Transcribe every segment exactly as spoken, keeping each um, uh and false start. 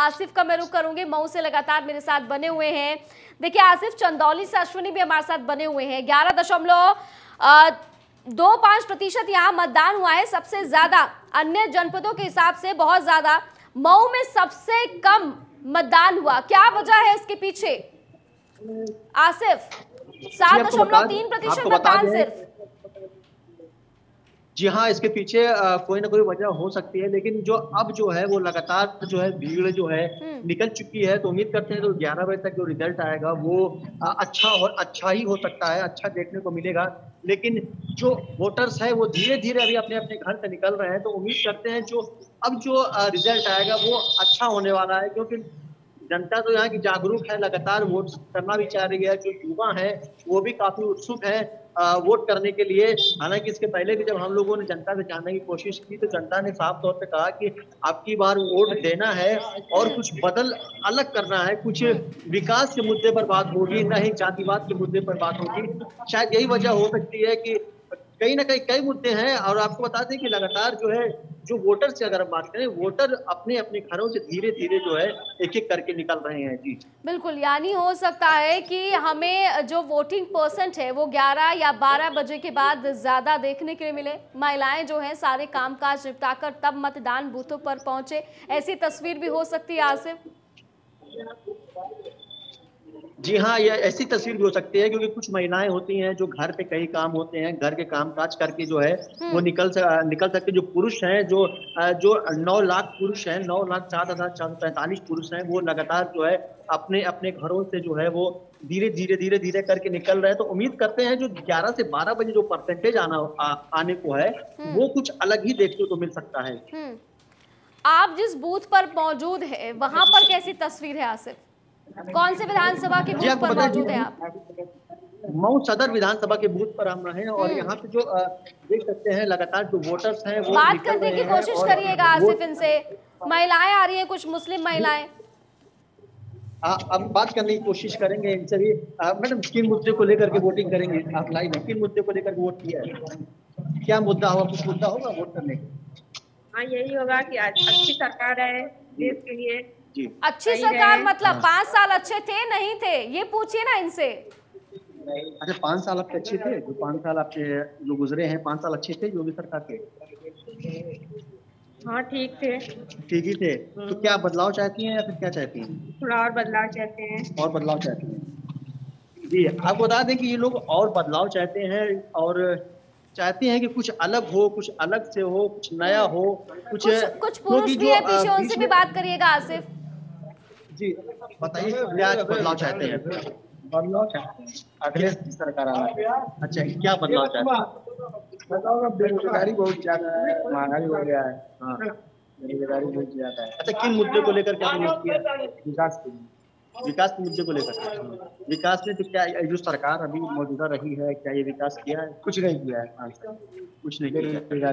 आसिफ का मैं रुख करूंगी, मऊ से लगातार मेरे साथ बने हुए हैं। देखिए आसिफ, चंदौली से अश्विनी भी हमारे साथ बने हुए हैं। ग्यारह दशमलव दो पांच प्रतिशत यहाँ मतदान हुआ है, सबसे ज्यादा अन्य जनपदों के हिसाब से बहुत ज्यादा। मऊ में सबसे कम मतदान हुआ, क्या वजह है इसके पीछे आसिफ? सात दशमलव तीन प्रतिशत मतदान सिर्फ। जी हाँ, इसके पीछे कोई ना कोई वजह हो सकती है, लेकिन जो अब जो है वो लगातार जो है भीड़ जो है निकल चुकी है, तो उम्मीद करते हैं तो ग्यारह बजे तक जो रिजल्ट आएगा वो अच्छा और अच्छा ही हो सकता है, अच्छा देखने को मिलेगा। लेकिन जो वोटर्स है वो धीरे धीरे अभी अपने अपने घर से निकल रहे हैं, तो उम्मीद करते हैं जो अब जो रिजल्ट आएगा वो अच्छा होने वाला है, क्योंकि जनता तो यहाँ की जागरूक है, लगातार वोट करना भी चाह रही है। जो युवा है वो भी काफी उत्सुक है वोट करने के लिए। हालांकि इसके पहले भी जब हम लोगों ने जनता से जानने की कोशिश की तो जनता ने साफ तौर पे कहा कि आपकी बार वोट देना है और कुछ बदल अलग करना है, कुछ विकास के मुद्दे पर बात होगी, न ही जातिवाद के मुद्दे पर बात होगी। शायद यही वजह हो सकती है कि कहीं ना कहीं कई मुद्दे हैं। और आपको बता दें कि लगातार जो है जो वोटर से अगर हम बात करें, वोटर अपने अपने घरों से धीरे धीरे जो है एक एक करके निकल रहे हैं। जी बिल्कुल, यानी हो सकता है कि हमें जो वोटिंग परसेंट है वो ग्यारह या बारह बजे के बाद ज्यादा देखने के लिए मिले। महिलाएं जो हैं सारे कामकाज निपटाकर तब मतदान बूथों पर पहुंचे, ऐसी तस्वीर भी हो सकती है आसिफ? जी हाँ, ये ऐसी तस्वीर भी हो सकती है, क्योंकि कुछ महिलाएं होती हैं जो घर पे कई काम होते हैं, घर के कामकाज करके जो है वो निकल निकल सकते। जो पुरुष हैं, जो जो नौ लाख पुरुष हैं, नौ लाख सात हजार चार सौ पैंतालीस पुरुष हैं, वो लगातार जो है अपने अपने घरों से जो है वो धीरे धीरे धीरे धीरे करके निकल रहे हैं। तो उम्मीद करते हैं जो ग्यारह से बारह बजे जो परसेंटेज आना आ, आने को है वो कुछ अलग ही देखने को मिल सकता है। आप जिस बूथ पर मौजूद है वहाँ पर कैसी तस्वीर है आसिफ? कौन से विधानसभा के बूथ पर मौजूद है आप? मऊ सदर विधानसभा के बूथ पर हम रहे हैं और यहाँ पे जो देख सकते हैं लगातार जो वोटर्स हैं वो बात करने की कोशिश करिएगा आसिफ इनसे। महिलाएं आ रही हैं, कुछ मुस्लिम महिलाएं, अब बात करने की कोशिश करेंगे इनसे भी। मैडम, किन मुद्दे को लेकर के वोटिंग करेंगे आप? लाइव है, किन मुद्दे को लेकर वोट किया है, क्या मुद्दा होगा, कुछ मुद्दा होगा वोट करने का? हाँ, यही होगा की अच्छी सरकार है देश के लिए। जी, अच्छी सरकार मतलब पाँच साल अच्छे थे नहीं थे, ये पूछिए ना इनसे। अच्छा, पाँच साल आपके अच्छे थे? जो पाँच साल आपके जो गुजरे हैं, पाँच साल अच्छे थे योगी सरकार के? हाँ, ठीक थे। ठीक ही थे। तो क्या बदलाव चाहती हैं या फिर क्या चाहती हैं? थोड़ा और बदलाव चाहते हैं। और बदलाव चाहती हैं। जी, आपको बता दें कि ये लोग और बदलाव चाहते हैं और चाहते हैं कि कुछ अलग हो, कुछ अलग से हो, कुछ नया हो, कुछ कुछ पुरुष भी है पीछे, उनसे भी बात करिएगा आसिफ। जी बताइए, क्या बदलाव चाहते हैं? बदलाव चाहते हैं अखिलेश सरकार आने। अच्छा, क्या बदलाव चाहते हैं? बदलाव, बेरोजगारी बहुत ज्यादा है, महंगाई हो गया है। हाँ, बेरोजगारी बहुत ज्यादा है। अच्छा, किन मुद्दे को लेकर क्या विरोध किया? विकास के विकास के मुद्दे को लेकर। विकास में तो क्या जो सरकार अभी मौजूदा रही है, क्या ये विकास किया है? कुछ नहीं किया है, कुछ नहीं किया।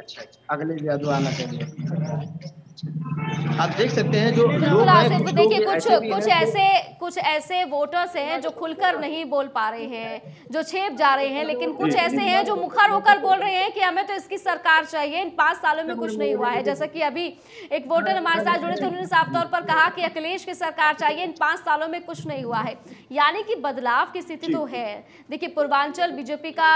अच्छा, अखिलेश यादव आना चाहिए। आप देख सकते हैं जो लोग, देखिए कुछ कुछ ऐसे कुछ ऐसे वोटर्स हैं जो खुलकर नहीं बोल पा रहे हैं, जो छेप जा रहे हैं, लेकिन कुछ ऐसे हैं जो मुखर होकर बोल रहे हैं कि हमें तो इसकी सरकार चाहिए, इन पाँच सालों में कुछ नहीं हुआ है। जैसा कि अभी एक वोटर हमारे साथ जुड़े थे, उन्होंने साफ तौर पर कहा कि अखिलेश की सरकार चाहिए, इन पाँच सालों में कुछ नहीं हुआ है, यानी कि बदलाव की स्थिति तो है। देखिए पूर्वांचल बीजेपी का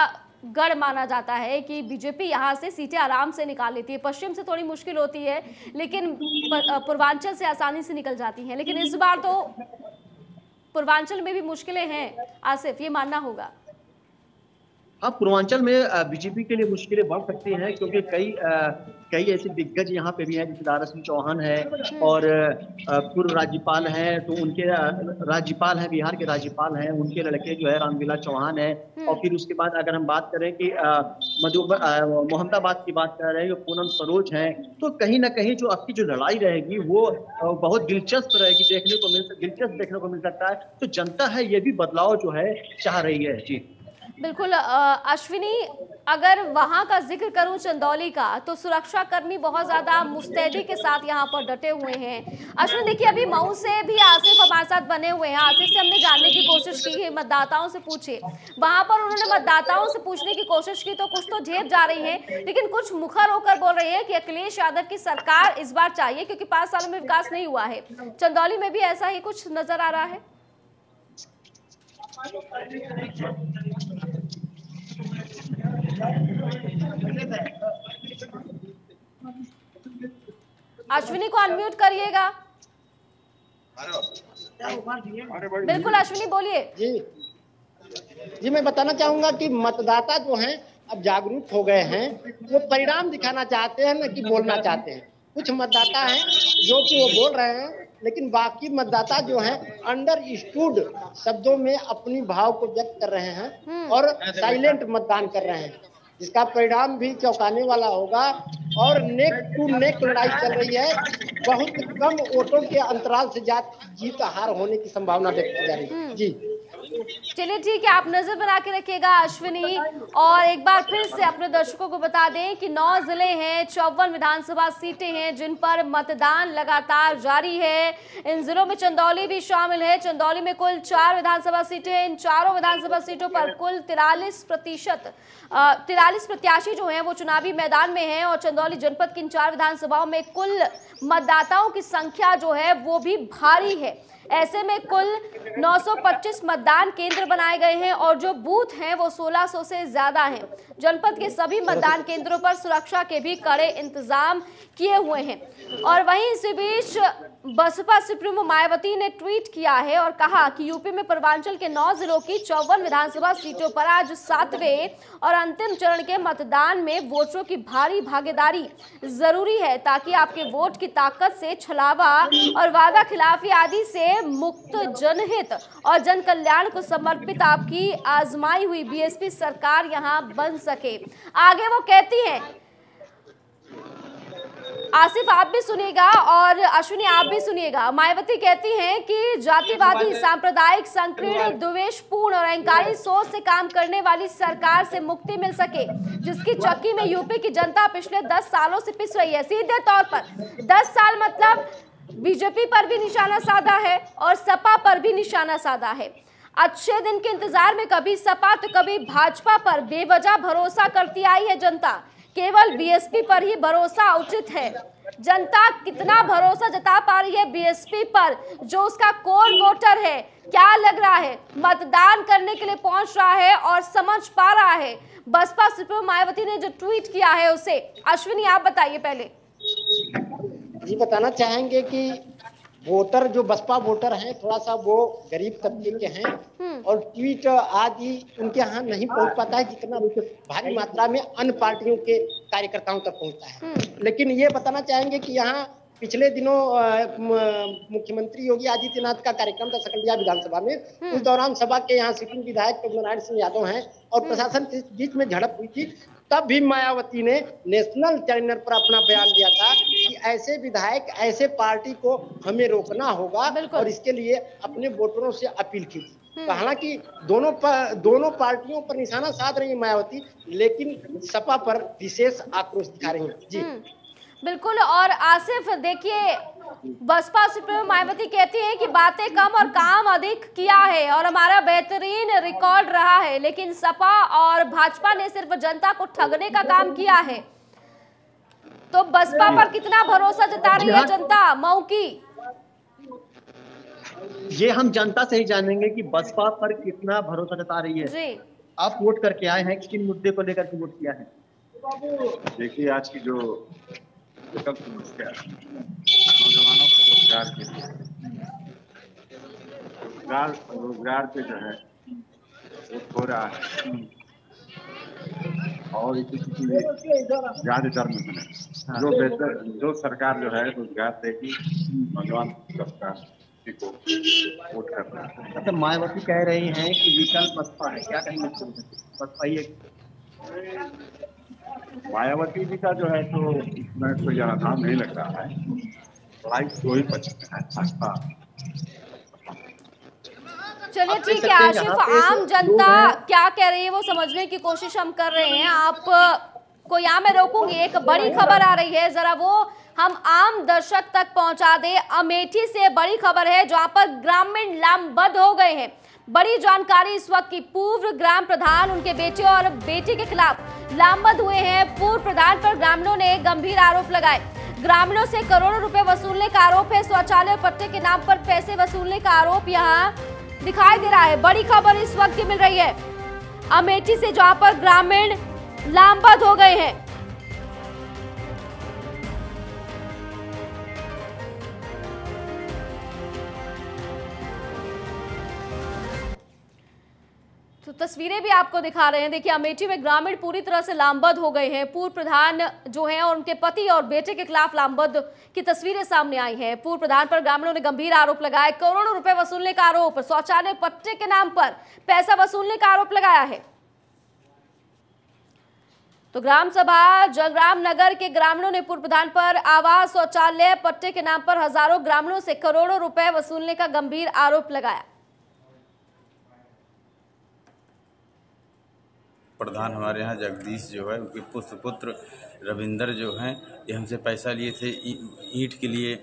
गढ़ माना जाता है कि बीजेपी यहाँ से सीटें आराम से निकाल लेती है, पश्चिम से थोड़ी मुश्किल होती है लेकिन पूर्वांचल से आसानी से निकल जाती है, लेकिन इस बार तो पूर्वांचल में भी मुश्किलें हैं आसिफ, ये मानना होगा। हाँ, पूर्वांचल में बीजेपी के लिए मुश्किलें बढ़ सकती हैं, क्योंकि कई कई ऐसे दिग्गज यहाँ पे भी हैं जैसे दारा सिंह चौहान है और पूर्व राज्यपाल हैं, तो उनके राज्यपाल हैं, बिहार के राज्यपाल हैं, उनके लड़के जो है रामविलास चौहान है। और फिर उसके बाद अगर हम बात करें कि मधुबन मोहम्मदाबाद की बात कर रहे हैं, पूनम सरोज हैं, तो कहीं ना कहीं जो आपकी जो लड़ाई रहेगी वो बहुत दिलचस्प रहेगी, देखने को मिल दिलचस्प देखने को मिल सकता है। तो जनता है ये भी बदलाव जो है चाह रही है। जी बिल्कुल अश्विनी, अगर वहाँ का जिक्र करूं चंदौली का, तो सुरक्षाकर्मी बहुत ज़्यादा मुस्तैदी के साथ यहाँ पर डटे हुए हैं। अश्विनी देखिए, अभी मऊ से भी आसिफ हमारे साथ बने हुए हैं। आसिफ से हमने जानने की कोशिश की है, मतदाताओं से पूछे, वहाँ पर उन्होंने मतदाताओं से पूछने की कोशिश की तो कुछ तो झेप जा रही है, लेकिन कुछ मुखर होकर बोल रहे हैं कि अखिलेश यादव की सरकार इस बार चाहिए क्योंकि पाँच सालों में विकास नहीं हुआ है। चंदौली में भी ऐसा ही कुछ नजर आ रहा है। अश्विनी को अनम्यूट करिएगा। बिल्कुल अश्विनी बोलिए। जी जी मैं बताना चाहूंगा कि मतदाता जो हैं अब जागरूक हो गए हैं, वो परिणाम दिखाना चाहते हैं ना कि बोलना चाहते हैं। कुछ मतदाता हैं जो कि वो बोल रहे हैं, लेकिन बाकी मतदाता जो हैं अंडरस्टूड शब्दों में अपनी भाव को व्यक्त कर रहे हैं और साइलेंट मतदान कर रहे हैं, जिसका परिणाम भी चौंकाने वाला होगा। और नेक टू नेक लड़ाई चल रही है, बहुत कम वोटों के अंतराल से जीत हार होने की संभावना देखी जा रही है। जी चलिए ठीक है, आप नजर बना के रखिएगा अश्विनी। और एक बार फिर से अपने दर्शकों को बता दें कि नौ जिले हैं, चौवन विधानसभा सीटें हैं जिन पर मतदान लगातार जारी है। इन जिलों में चंदौली भी शामिल है। चंदौली में कुल चार विधानसभा सीटें हैं। इन चारों विधानसभा सीटों पर कुल तिरालीस प्रतिशत तिरालीस प्रत्याशी जो हैं वो चुनावी मैदान में हैं। और चंदौली जनपद की इन चार विधानसभाओं में कुल मतदाताओं की संख्या जो है वो भी भारी है। ऐसे में कुल नौ सौ पच्चीस मतदान केंद्र बनाए गए हैं और जो बूथ हैं वो सोलह सौ से ज्यादा हैं। जनपद के सभी मतदान केंद्रों पर सुरक्षा के भी कड़े इंतजाम किए हुए हैं। और वहीं इसी बीच बसपा सुप्रीमो मायावती ने ट्वीट किया है और कहा कि यूपी में पूर्वांचल के नौ जिलों की चौवन विधानसभा सीटों पर आज सातवें और अंतिम चरण के मतदान में वोटरों की भारी भागीदारी जरूरी है ताकि आपके वोट की ताकत से छलावा और वादा खिलाफी आदि से मुक्त जनहित और जन कल्याण को समर्पित आपकी आजमाई हुई बीएसपी सरकार यहां बन सके। आगे वो कहती हैं, आसिफ आप भी सुनिएगा और अश्विनी आप भी सुनिएगा। मायावती कहती हैं कि जातिवादी, सांप्रदायिक, संकीर्ण, द्वेषपूर्ण और अहंकारी सोच से काम करने वाली सरकार से मुक्ति मिल सके, जिसकी चक्की में यूपी की जनता पिछले दस सालों से पिस रही है। सीधे तौर पर दस साल मतलब बीजेपी पर भी निशाना साधा है और सपा पर भी निशाना साधा है। अच्छे दिन के इंतजार में कभी सपा तो कभी भाजपा पर बेवजह भरोसा करती आई है जनता। केवल बीएसपी पर ही भरोसा उचित है। जनता कितना भरोसा जता पा रही है बीएसपी पर, जो उसका कोर वोटर है? क्या लग रहा है मतदान करने के लिए पहुंच रहा है और समझ पा रहा है? बसपा सुप्रीमो मायावती ने जो ट्वीट किया है उसे अश्विनी आप बताइए। पहले जी बताना चाहेंगे कि वोटर जो बसपा वोटर हैं थोड़ा सा वो गरीब तबके के हैं और ट्वीट आदि उनके यहाँ नहीं पहुँच पाता है जितना भारी मात्रा में अन्य पार्टियों के कार्यकर्ताओं तक पहुँचता है। लेकिन ये बताना चाहेंगे कि यहाँ पिछले दिनों मुख्यमंत्री योगी आदित्यनाथ का कार्यक्रम था सकलिया विधानसभा में, उस दौरान सभा के यहाँ सिटिंग विधायक पद्वनारायण सिंह यादव हैं और प्रशासन के बीच में झड़प हुई थी। तब भी मायावती ने नेशनल चैनल पर अपना बयान दिया था कि ऐसे विधायक ऐसे पार्टी को हमें रोकना होगा और इसके लिए अपने वोटरों से अपील की थी। हालांकि दोनों पर, दोनों पार्टियों पर निशाना साध रही है मायावती, लेकिन सपा पर विशेष आक्रोश दिखा रही है। जी बिल्कुल। और आसिफ देखिए, बसपा सुप्रीमो मायावती कहती है कि बातें कम और काम अधिक किया है और हमारा बेहतरीन रिकॉर्ड रहा है, लेकिन सपा और भाजपा ने सिर्फ जनता को ठगने का काम किया है। तो बसपा पर कितना भरोसा जता रही है जनता मऊ की, ये हम जनता से ही जानेंगे कि बसपा पर कितना भरोसा जता रही है। जी आप वोट करके आए हैं, किन मुद्दे को लेकर के वोट किया है? देखिए आज की जो नौजवानों को रोजगार के लिए रोजगार रोजगार पे जो है वो हो रहा है और ज्यादा चर्म में जो बेहतर जो सरकार जो है रोजगार देगी नौजवान को वोट करना। अच्छा मायावती कह रही हैं कि विकल्प बसपा है, क्या कहेंगे बसपा ही है? मायावती जी का जो है तो इसमें कोई ज्यादा नाम नहीं लग रहा है, लड़ाई दो ही पक्ष में है भाजपा। चलिए ठीक है आसिफ, आम जनता क्या कह रही है वो समझने की कोशिश हम कर रहे हैं। आप को यहाँ मैं रोकूंगी, एक बड़ी खबर आ रही है, जरा वो हम आम दर्शक तक पहुंचा दे। अमेठी से बड़ी खबर है जहां पर ग्रामीण लामबंद हो गए हैं। बड़ी जानकारी इस वक्त की, पूर्व ग्राम प्रधान, उनके बेटे और बेटी के खिलाफ लामबंद हुए हैं। पूर्व प्रधान पर ग्रामीणों ने गंभीर आरोप लगाए। ग्रामीणों से करोड़ों रुपए वसूलने का आरोप है। शौचालय पट्टे के नाम पर पैसे वसूलने का आरोप यहाँ दिखाई दे रहा है। बड़ी खबर इस वक्त की मिल रही है अमेठी से, जहां पर ग्रामीण लामबंद हो गए हैं। तो तस्वीरें भी आपको दिखा रहे हैं। देखिए अमेठी में ग्रामीण पूरी तरह से लामबंद हो गए हैं। पूर्व प्रधान जो हैं और उनके पति और बेटे के खिलाफ लामबंद की तस्वीरें सामने आई हैं। पूर्व प्रधान पर ग्रामीणों ने गंभीर आरोप लगाए, करोड़ों रुपए वसूलने का आरोप, शौचालय पट्टे के नाम पर पैसा वसूलने का आरोप लगाया है। तो ग्राम सभा जगराम नगर के ग्रामीणों ने पूर्व प्रधान पर आवास शौचालय पट्टे के नाम पर हजारों ग्रामीणों से करोड़ों रुपए वसूलने का गंभीर आरोप लगाया। प्रधान हमारे यहाँ जगदीश जो है, उनके पुत्र पुत्र रविंदर जो हैं, ये हमसे पैसा लिए थे ईंट के लिए,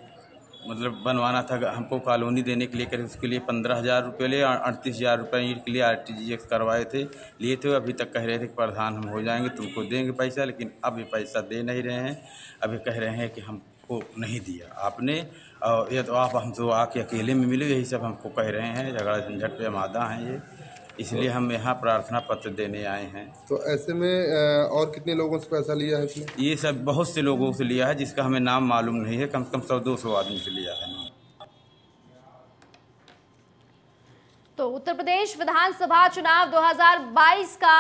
मतलब बनवाना था हमको कॉलोनी देने के लिए कर, उसके लिए पंद्रह हज़ार रुपये लिए, अड़तीस हज़ार रुपये ईंट के लिए आर टी जी एक्स करवाए थे, लिए थे। अभी तक कह रहे थे कि प्रधान हम हो जाएंगे, तुमको देंगे पैसा, लेकिन अब ये पैसा दे नहीं रहे हैं। अभी कह रहे हैं कि हमको नहीं दिया आपने, और ये तो आप हमसे आके अकेले में मिले, यही सब हमको कह रहे हैं। झगड़ा झंझट पे आमादा हैं ये, इसलिए हम यहाँ प्रार्थना पत्र देने आए हैं। तो ऐसे में और कितने लोगों से पैसा लिया है? ये सब बहुत से लोगों से लिया है, जिसका हमें नाम मालूम नहीं है, कम से कम सौ दो सौ आदमी से लिया है। तो उत्तर प्रदेश विधानसभा चुनाव दो हज़ार बाईस का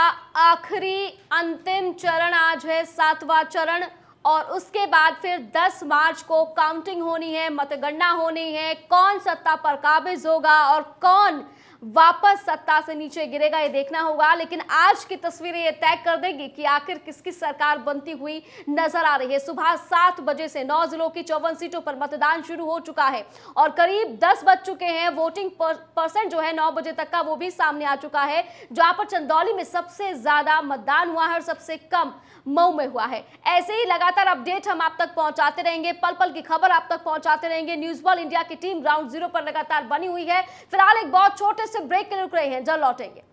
आखिरी अंतिम चरण आज है, सातवां चरण, और उसके बाद फिर दस मार्च को काउंटिंग होनी है, मतगणना होनी है। कौन सत्ता पर काबिज होगा और कौन वापस सत्ता से नीचे गिरेगा, ये देखना होगा। लेकिन आज की तस्वीरें ये तय कर देंगी कि आखिर किसकी सरकार बनती हुई नजर आ रही है। सुबह सात बजे से नौ जिलों की चौवन सीटों पर मतदान शुरू हो चुका है और करीब दस बज चुके हैं। वोटिंग परसेंट जो है नौ बजे तक का, वो भी सामने आ चुका है, जहां पर चंदौली में सबसे ज्यादा मतदान हुआ है और सबसे कम मऊ में हुआ है। ऐसे ही लगातार अपडेट हम आप तक पहुंचाते रहेंगे, पल पल की खबर आप तक पहुंचाते रहेंगे। न्यूज वर्ल्ड इंडिया की टीम ग्राउंड जीरो पर लगातार बनी हुई है। फिलहाल एक बहुत छोटे से ब्रेक के लिए रुक रहे हैं, जल्द लौटेंगे।